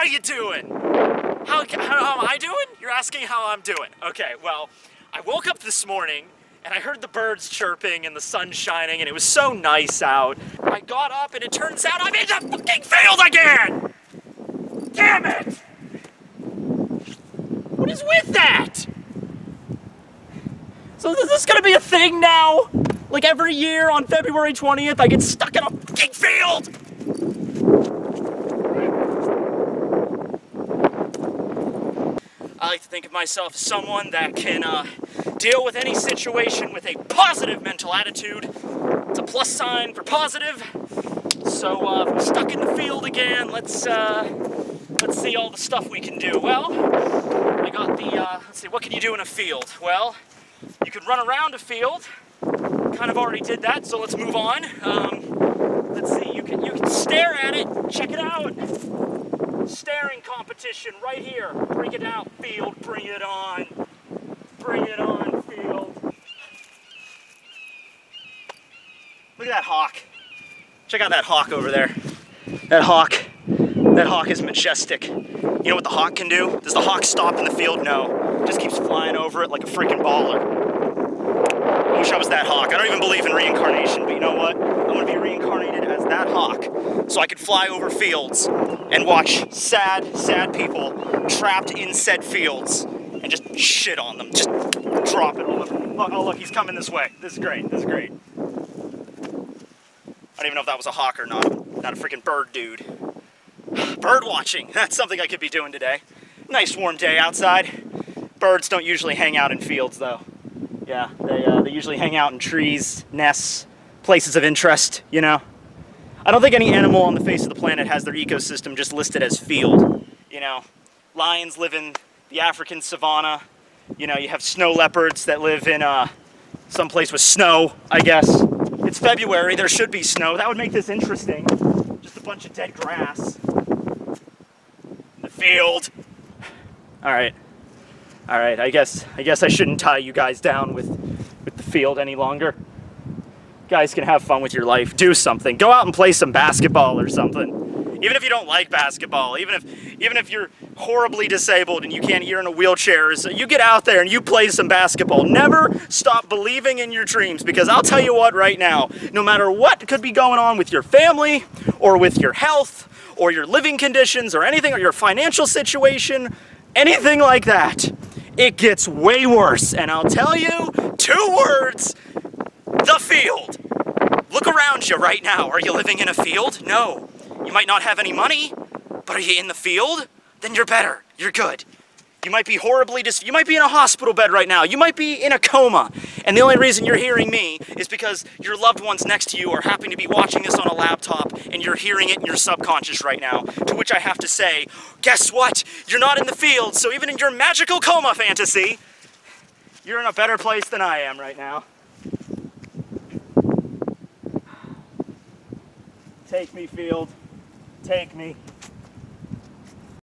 How you doing? How am I doing? You're asking how I'm doing. Okay, well, I woke up this morning and I heard the birds chirping and the sun shining and it was so nice out. I got up and it turns out I'm in the fucking field again! Damn it! What is with that? So is this gonna be a thing now? Like every year on February 20th, I get stuck in a fucking field! I like to think of myself as someone that can deal with any situation with a positive mental attitude. It's a plus sign for positive. So if we're stuck in the field again, let's see all the stuff we can do. Well, I got the, let's see, what can you do in a field? Well, you can run around a field. Kind of already did that, so let's move on. Let's see, you can stare at it, check it out. Staring competition right here. Bring it out, field, bring it on. Bring it on, field. Look at that hawk. Check out that hawk over there. That hawk is majestic. You know what the hawk can do? Does the hawk stop in the field? No. It just keeps flying over it like a freaking baller. I wish I was that hawk. I don't even believe in reincarnation, but you know what? I'm gonna be reincarnated as that hawk so I could fly over fields and watch sad, sad people trapped in said fields and just shit on them. Just drop it all over them. Oh, look, he's coming this way. This is great. This is great. I don't even know if that was a hawk or not. Not a freaking bird dude. Bird watching. That's something I could be doing today. Nice warm day outside. Birds don't usually hang out in fields, though. Yeah, they usually hang out in trees, nests, places of interest, you know? I don't think any animal on the face of the planet has their ecosystem just listed as field, you know? Lions live in the African savanna, you know, you have snow leopards that live in some place with snow, I guess. It's February, there should be snow. That would make this interesting. Just a bunch of dead grass. In the field. All right. All right, I guess I shouldn't tie you guys down with the field any longer. You guys can have fun with your life. Do something. Go out and play some basketball or something. Even if you don't like basketball, even if you're horribly disabled and you can't, you're in a wheelchair, so you get out there and you play some basketball. Never stop believing in your dreams, because I'll tell you what right now, no matter what could be going on with your family or with your health or your living conditions or anything or your financial situation, anything like that, it gets way worse, and I'll tell you, two words, the field. Look around you right now. Are you living in a field? No. You might not have any money, but are you in the field? Then you're better. You're good. You might be horribly you might be in a hospital bed right now. You might be in a coma, and the only reason you're hearing me is because your loved ones next to you are happening to be watching this on a laptop, and you're hearing it in your subconscious right now, to which I have to say, guess what? You're not in the field, so even in your magical coma fantasy, you're in a better place than I am right now. Take me, field. Take me.